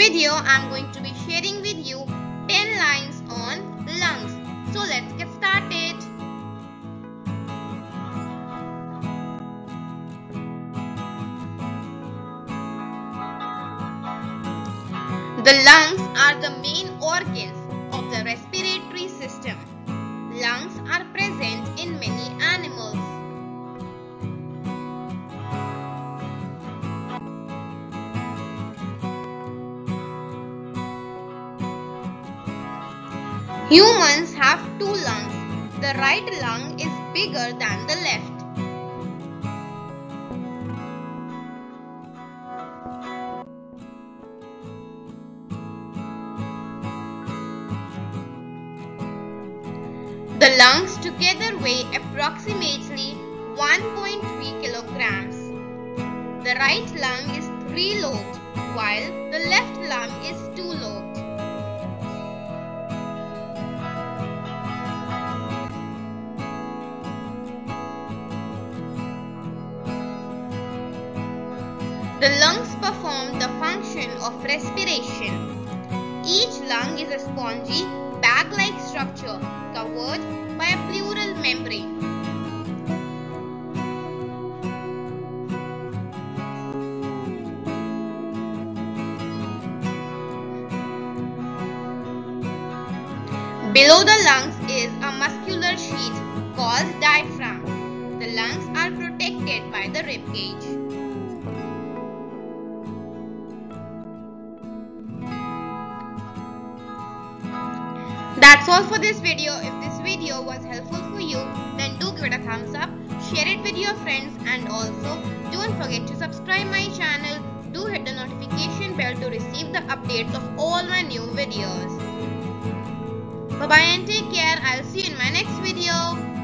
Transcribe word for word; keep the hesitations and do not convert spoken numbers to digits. video, I'm going to be sharing with you ten lines on lungs. So let's get started. The lungs are the main organs of the respiratory system. Lungs are present in many animals. Humans have two lungs. The right lung is bigger than the left. The lungs together weigh approximately one point three kilograms. The right lung is three lobed, while the left lung is two lobed. The lungs perform the function of respiration. Each lung is a spongy, bag-like structure covered by a pleural membrane. Below the lungs is a muscular sheath called diaphragm. The lungs are protected by the rib cage. That's all for this video. If this video was helpful for you, then do give it a thumbs up, share it with your friends, and also don't forget to subscribe my channel. Do hit the notification bell to receive the updates of all my new videos. Bye bye and take care. I'll see you in my next video.